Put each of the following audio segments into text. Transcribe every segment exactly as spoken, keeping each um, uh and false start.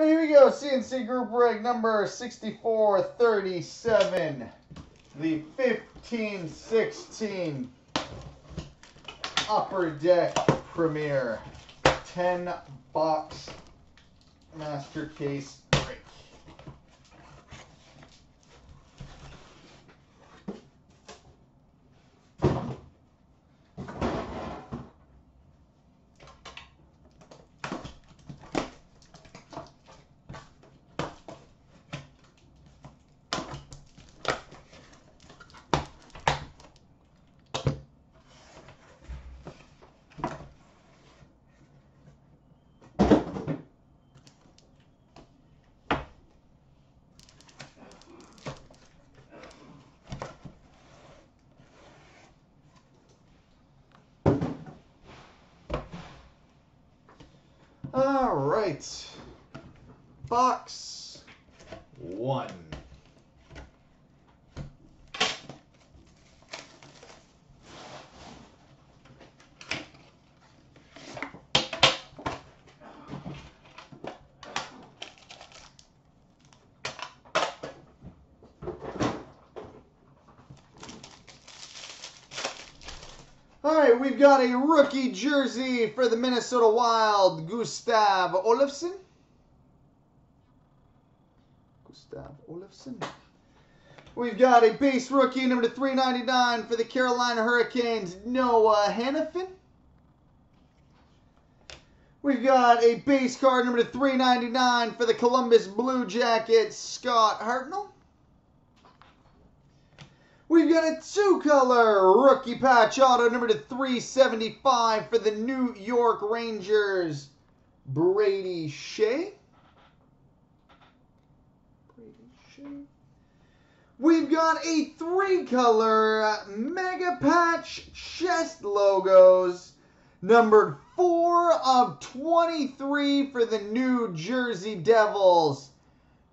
And here we go, C N C Group Break number sixty-four thirty-seven, the fifteen sixteen Upper Deck Premier ten box Master Case Break. All right, box one. Alright, we've got a rookie jersey for the Minnesota Wild, Gustav Olofsson. Gustav Olofsson. We've got a base rookie, number three ninety-nine, for the Carolina Hurricanes, Noah Hanifin. We've got a base card, number three ninety-nine, for the Columbus Blue Jackets, Scott Hartnell. We've got a two-color rookie patch auto, number to three seventy-five for the New York Rangers, Brady Shea. Brady Shea. We've got a three-color mega patch chest logos, numbered four of twenty-three for the New Jersey Devils,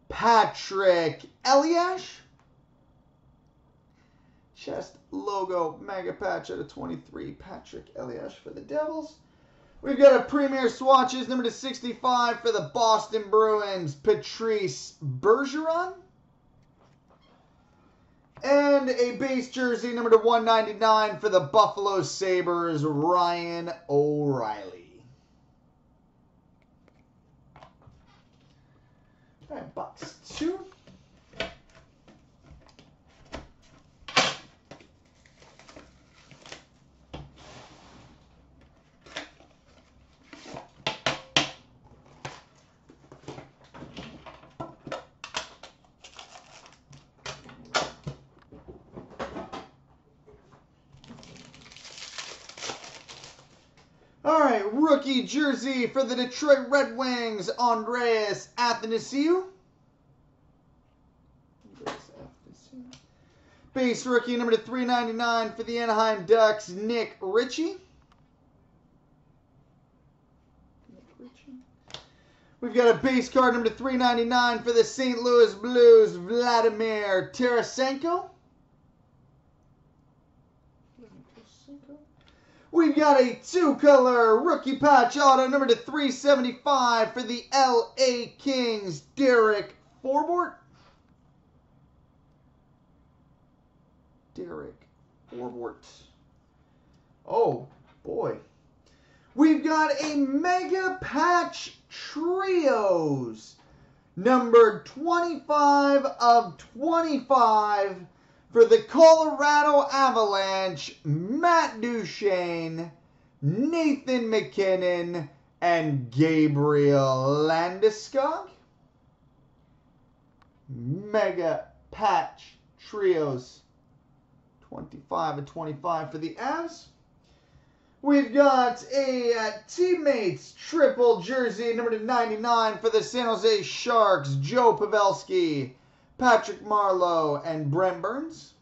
Patrick Elias. Chest logo mega patch out of twenty-three, Patrick Elias for the Devils. We've got a premier swatches number to sixty-five for the Boston Bruins, Patrice Bergeron. And a base jersey number to one ninety-nine for the Buffalo Sabres, Ryan O'Reilly. All right, box two. Alright, rookie jersey for the Detroit Red Wings, Andreas Athanasiou. Base rookie number to three ninety-nine for the Anaheim Ducks, Nick Ritchie. We've got a base card number to three ninety-nine for the Saint Louis Blues, Vladimir Tarasenko. We've got a two-color rookie patch auto, number to three seventy-five for the L A Kings, Derek Forbort. Derek Forbort. Oh, boy. We've got a mega patch trios, number twenty-five of twenty-five. For the Colorado Avalanche, Matt Duchene, Nathan McKinnon, and Gabriel Landeskog. Mega patch trios, twenty-five and twenty-five for the Avs. We've got a uh, teammates triple jersey, number ninety-nine for the San Jose Sharks, Joe Pavelski, Patrick Marleau, and Brent Burns.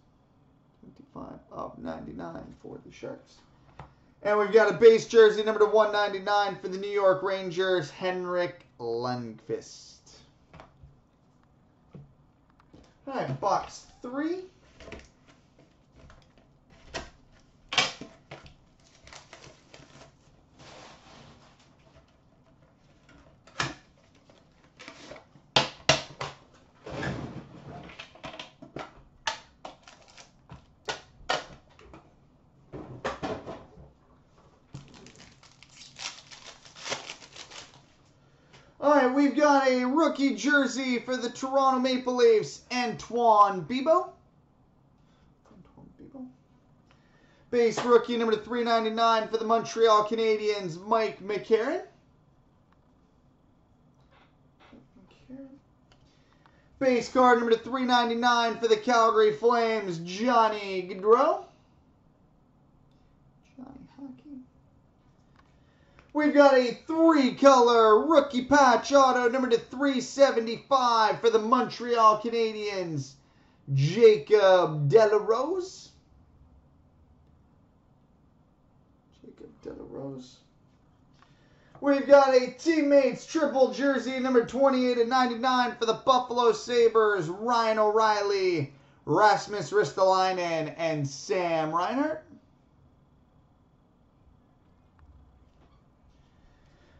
twenty-five of ninety-nine for the Sharks. And we've got a base jersey number to one ninety-nine for the New York Rangers, Henrik Lundqvist. All right, box three. All right, we've got a rookie jersey for the Toronto Maple Leafs, Antoine Bibeau. Antoine Bibeau. Base rookie number three ninety-nine for the Montreal Canadiens, Mike McCarron. Base card number three ninety-nine for the Calgary Flames, Johnny Gaudreau. Johnny Hockey. We've got a three-color rookie patch auto number to three seventy-five for the Montreal Canadiens, Jacob DeLaRose. Jacob DeLaRose. We've got a teammates triple jersey, number twenty-eight of ninety-nine for the Buffalo Sabres, Ryan O'Reilly, Rasmus Ristolainen, and Sam Reinhart.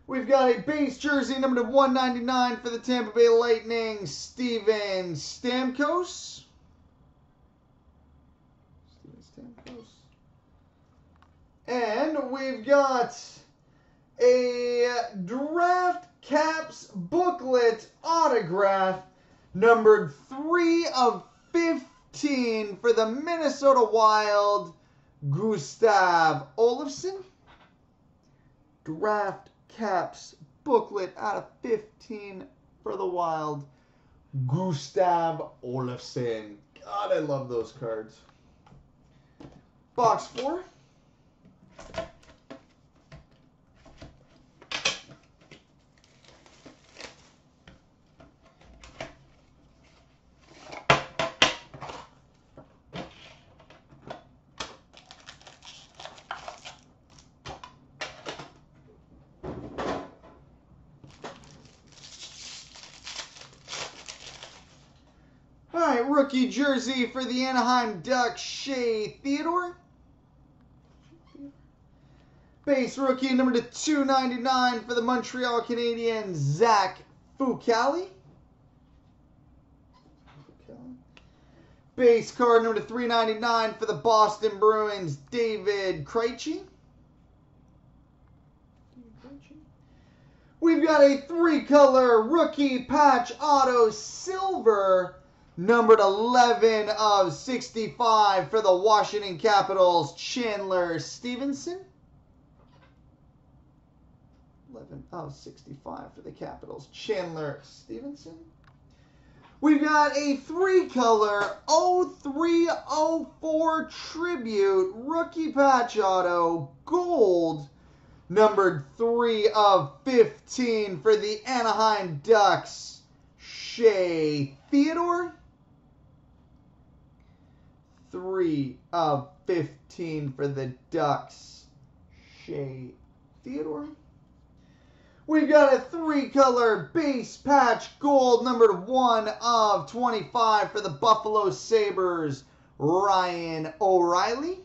We've got a base jersey, number one ninety-nine for the Tampa Bay Lightning, Steven Stamkos. Steven Stamkos. And we've got a Draft Caps booklet autograph numbered three of fifteen for the Minnesota Wild, Gustav Olofsson. Draft Caps booklet out of fifteen for the Wild, Gustav Olofsson. God, I love those cards. Box four. Rookie jersey for the Anaheim Ducks, Shea Theodore. Base rookie number to two ninety-nine for the Montreal Canadiens, Zach Fucali. Base card number to three ninety-nine for the Boston Bruins, David Krejci. We've got a three-color rookie patch auto silver, numbered eleven of sixty-five for the Washington Capitals, Chandler Stevenson. eleven of sixty-five for the Capitals, Chandler Stevenson. We've got a three-color oh three oh four Tribute Rookie Patch Auto Gold, numbered three of fifteen for the Anaheim Ducks, Shea Theodore. three of fifteen for the Ducks, Shea Theodore. We've got a three-color base patch gold, numbered one of twenty-five for the Buffalo Sabres, Ryan O'Reilly.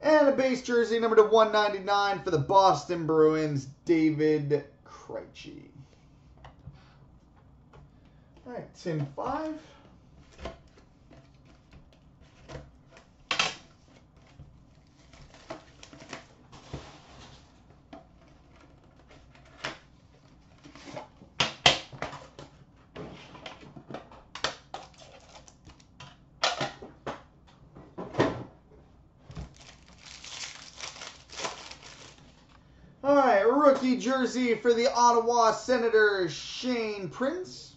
And a base jersey, numbered one ninety-nine for the Boston Bruins, David Krejci. All right, tin five. All right, rookie jersey for the Ottawa Senators, Shane Prince.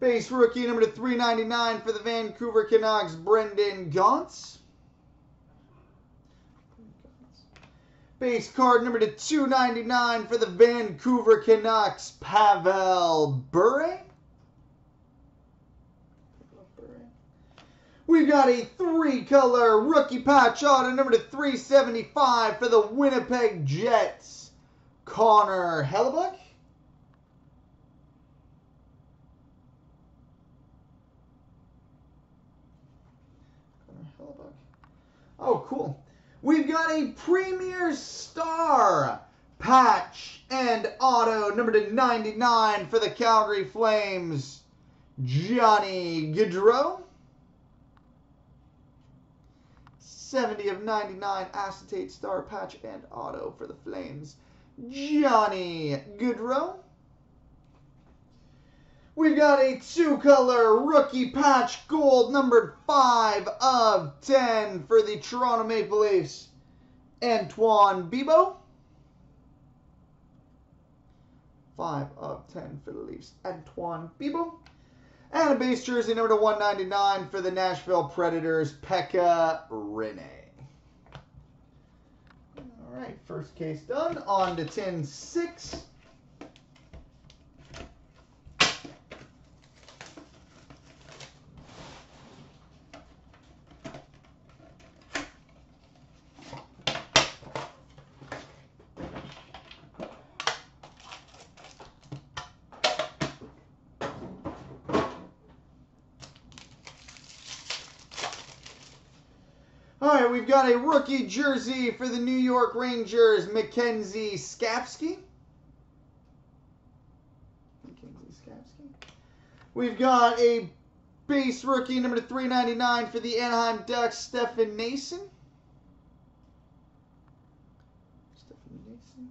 Base rookie number to three ninety-nine for the Vancouver Canucks, Brendan Gaunce. Base card number to two ninety-nine for the Vancouver Canucks, Pavel Bure. We've got a three-color rookie patch auto number to three seventy-five for the Winnipeg Jets, Connor Hellebuyck. Oh, cool. We've got a Premier Star patch and auto number to ninety-nine for the Calgary Flames, Johnny Gaudreau. seventy of ninety-nine acetate star patch and auto for the Flames, Johnny Gaudreau. We got a two-color rookie patch gold numbered five of ten for the Toronto Maple Leafs, Antoine Bibeau. five of ten for the Leafs, Antoine Bibeau. And a base jersey number to one ninety-nine for the Nashville Predators, Pekka Rinne. All right, first case done. On to tin six. Alright, we've got a rookie jersey for the New York Rangers, Mackenzie Skapsky. Mackenzie Skapsky. We've got a base rookie number three ninety-nine for the Anaheim Ducks, Stefan Nason. Stefan Nason.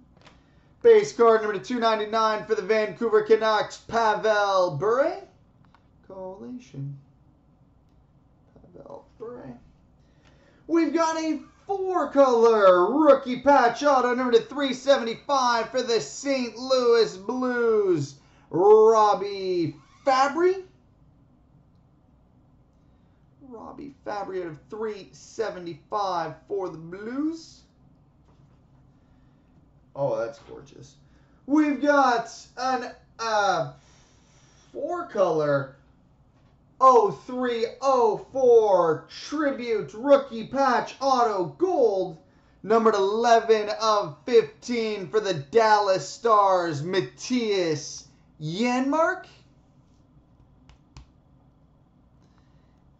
Base card number two ninety-nine for the Vancouver Canucks, Pavel Bure. Collation. Pavel Bure. We've got a four-color rookie patch auto number to three seventy-five for the Saint Louis Blues, Robbie Fabry. Robbie Fabry out of three seventy-five for the Blues. Oh, that's gorgeous. We've got an uh, four-color oh three oh four Tribute Rookie Patch Auto Gold, numbered eleven of fifteen for the Dallas Stars, Mattias Janmark.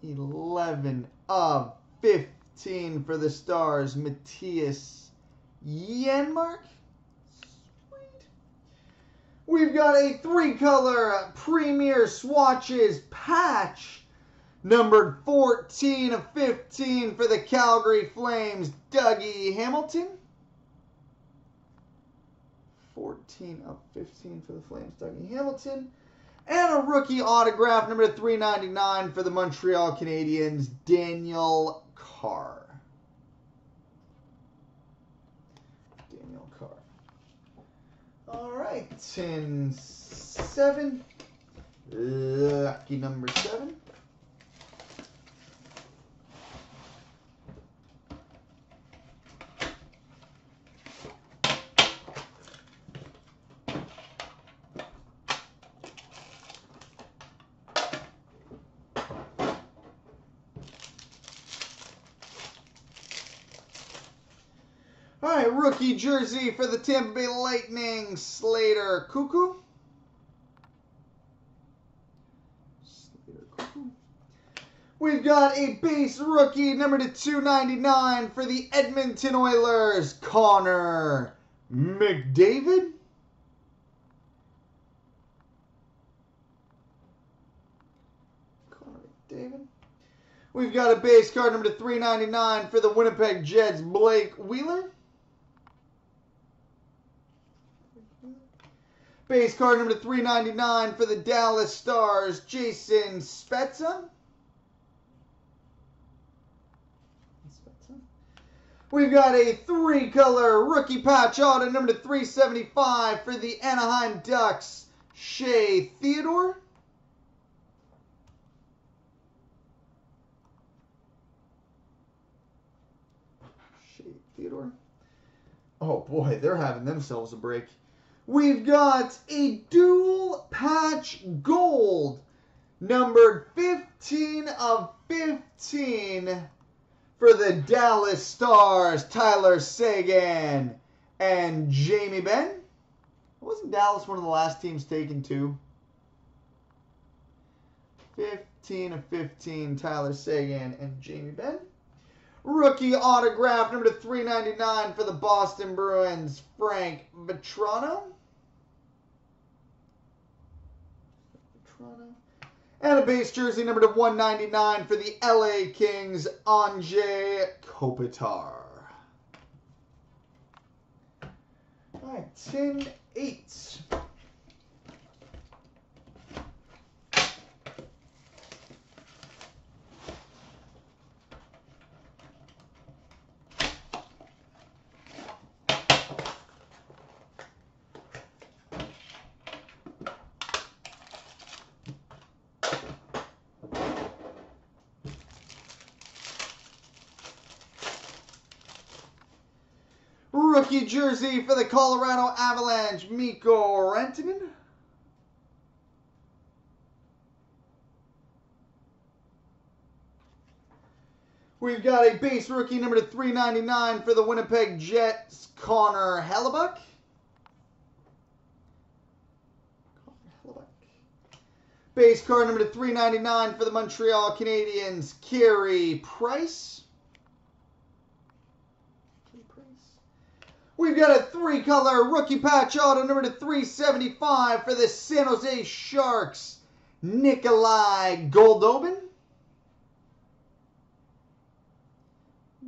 eleven of fifteen for the Stars, Mattias Janmark. We've got a three-color Premier Swatches patch, numbered fourteen of fifteen for the Calgary Flames, Dougie Hamilton. fourteen of fifteen for the Flames, Dougie Hamilton. And a rookie autograph, number three ninety-nine for the Montreal Canadiens, Daniel Carr. All right, tin seven, lucky number seven. Alright, rookie jersey for the Tampa Bay Lightning, Slater Cuckoo. Slater Cuckoo. We've got a base rookie number to two ninety-nine for the Edmonton Oilers, Connor McDavid. Connor McDavid. We've got a base card number to three ninety-nine for the Winnipeg Jets, Blake Wheeler. Base card number three ninety-nine for the Dallas Stars, Jason Spezza. We've got a three-color rookie patch auto number three seventy-five for the Anaheim Ducks, Shea Theodore. Shea Theodore. Oh boy, they're having themselves a break. We've got a dual patch gold, numbered fifteen of fifteen for the Dallas Stars, Tyler Seguin and Jamie Benn. Wasn't Dallas one of the last teams taken too? fifteen of fifteen, Tyler Seguin and Jamie Benn. Rookie autograph, number three ninety-nine for the Boston Bruins, Frank Vatrano. And a base jersey number to one ninety-nine for the L A Kings, Anze Kopitar. All right, ten eight. Rookie jersey for the Colorado Avalanche, Mikko Rantanen. We've got a base rookie number to three ninety-nine for the Winnipeg Jets, Connor Hellebuyck. Base card number to three ninety-nine for the Montreal Canadiens, Carey Price. We've got a three-color rookie patch auto number to three seventy-five for the San Jose Sharks, Nikolai Goldobin.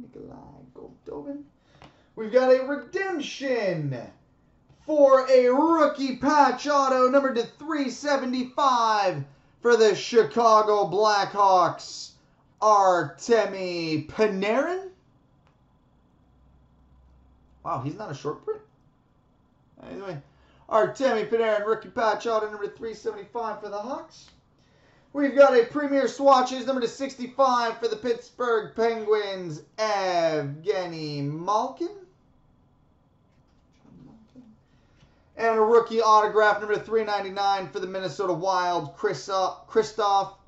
Nikolai Goldobin. We've got a redemption for a rookie patch auto number to three seventy-five for the Chicago Blackhawks, Artemi Panarin. Wow, he's not a short print. Anyway, Artemi Panarin, rookie patch auto number three seventy-five for the Hawks. We've got a Premier Swatches number to sixty-five for the Pittsburgh Penguins, Evgeny Malkin. And a rookie autograph number to three ninety-nine for the Minnesota Wild, Christophe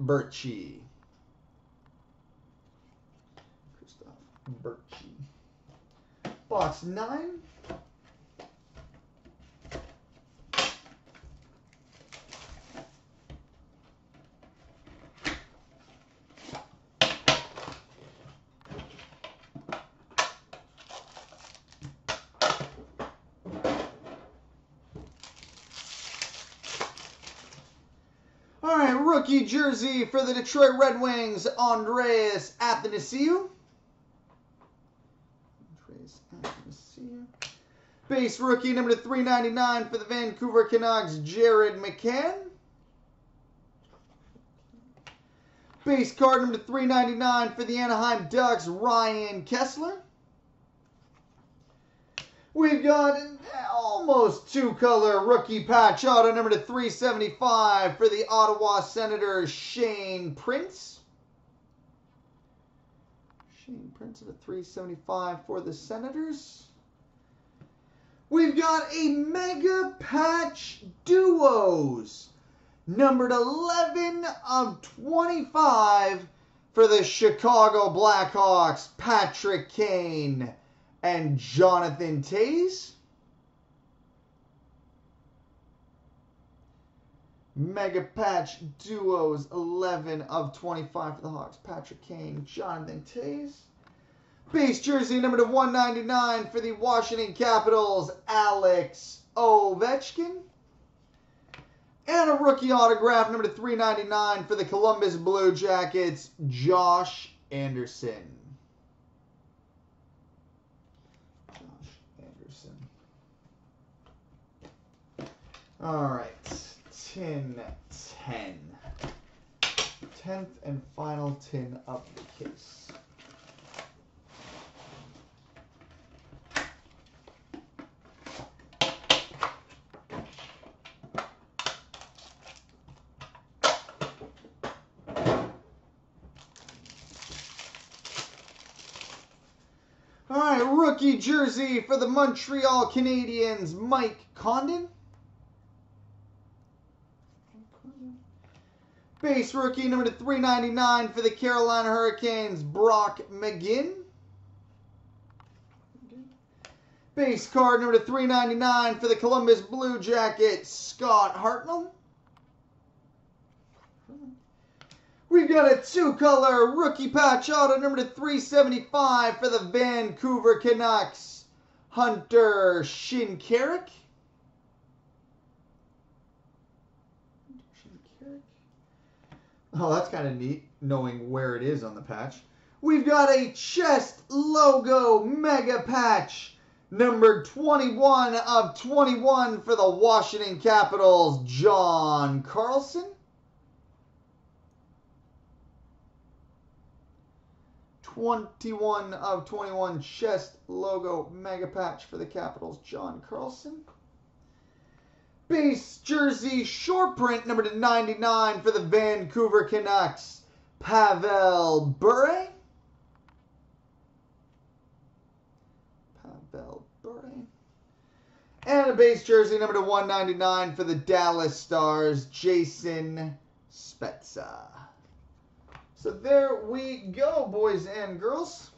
Berchi. Christophe Berchi. Box nine. All right, rookie jersey for the Detroit Red Wings, Andreas Athanasiou. Base rookie number to three ninety-nine for the Vancouver Canucks, Jared McCann. Base card number to three ninety-nine for the Anaheim Ducks, Ryan Kesler. We've got an almost two-color rookie patch auto number to three seventy-five for the Ottawa Senators, Shane Prince. Shane Prince at a three seventy-five for the Senators. We've got a Mega Patch Duos, numbered eleven of twenty-five for the Chicago Blackhawks, Patrick Kane and Jonathan Toews. Mega Patch Duos, eleven of twenty-five for the Hawks, Patrick Kane, Jonathan Toews. Base jersey number to one ninety-nine for the Washington Capitals, Alex Ovechkin. And a rookie autograph number to three ninety-nine for the Columbus Blue Jackets, Josh Anderson. Josh Anderson. All right, tin ten. tenth and final tin of the case. Rookie jersey for the Montreal Canadiens, Mike Condon. Base rookie number to three ninety-nine for the Carolina Hurricanes, Brock McGinn. Base card number to three ninety-nine for the Columbus Blue Jackets, Scott Hartnell. We've got a two-color rookie patch auto number to three seventy-five for the Vancouver Canucks, Hunter Shinkarik. Oh, that's kind of neat, knowing where it is on the patch. We've got a chest logo mega patch, numbered twenty-one of twenty-one for the Washington Capitals, John Carlson. twenty-one of twenty-one chest logo mega patch for the Capitals, John Carlson. Base jersey short print number to ninety-nine for the Vancouver Canucks, Pavel Bure. Pavel Bure. And a base jersey number to one ninety-nine for the Dallas Stars, Jason Spezza. So there we go, boys and girls.